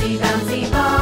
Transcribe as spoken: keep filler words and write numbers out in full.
bouncy, bouncy ball.